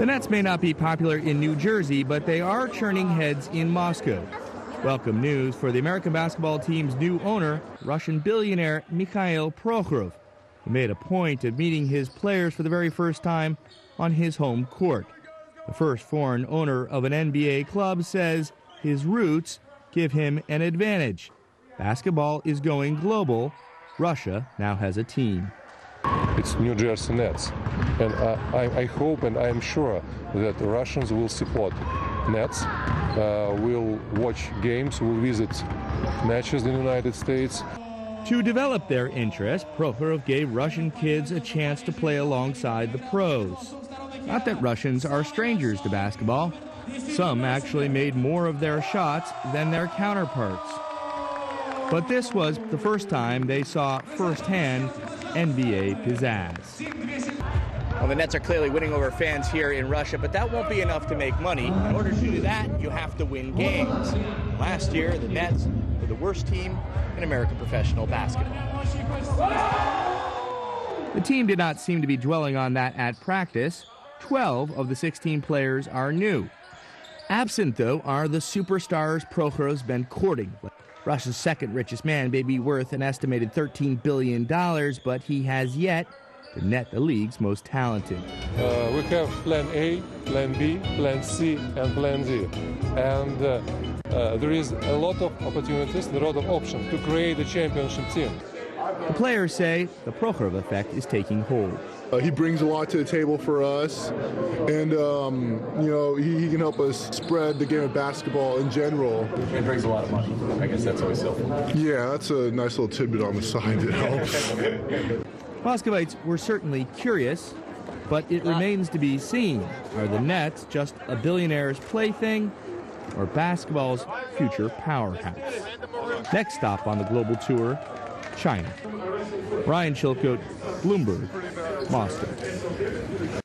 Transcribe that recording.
The Nets may not be popular in New Jersey, but they are churning heads in Moscow. Welcome news for the American basketball team's new owner, Russian billionaire Mikhail Prokhorov, who made a point of meeting his players for the very first time on his home court. The first foreign owner of an NBA club says his roots give him an advantage. Basketball is going global. Russia now has a team. It's New Jersey Nets, and I hope and I am sure that Russians will support Nets, will watch games, will visit matches in the United States. To develop their interest, Prokhorov gave Russian kids a chance to play alongside the pros. Not that Russians are strangers to basketball. Some actually made more of their shots than their counterparts. But this was the first time they saw firsthand NBA pizzazz. Well, the Nets are clearly winning over fans here in Russia, but that won't be enough to make money. In order to do that, you have to win games. Last year, the Nets were the worst team in American professional basketball. The team did not seem to be dwelling on that at practice. 12 of the 16 players are new. Absent, though, are the superstars Prokhorov's been courting. Russia's second richest man may be worth an estimated $13 billion, but he has yet to net the league's most talented. We have Plan A, Plan B, Plan C, and Plan D. And there is a lot of opportunities, a lot of options to create a championship team. The players say the Prokhorov effect is taking hold. He brings a lot to the table for us, and he can help us spread the game of basketball in general. He brings a lot of money. I guess that's always helpful. Yeah, that's a nice little tidbit on the side that helps. Moscovites were certainly curious, but it remains to be seen. Are the Nets just a billionaire's plaything or basketball's future powerhouse? Next stop on the global tour, China. Ryan Chilcote, Bloomberg, Moscow.